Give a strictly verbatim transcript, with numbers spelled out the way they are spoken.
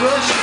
crush.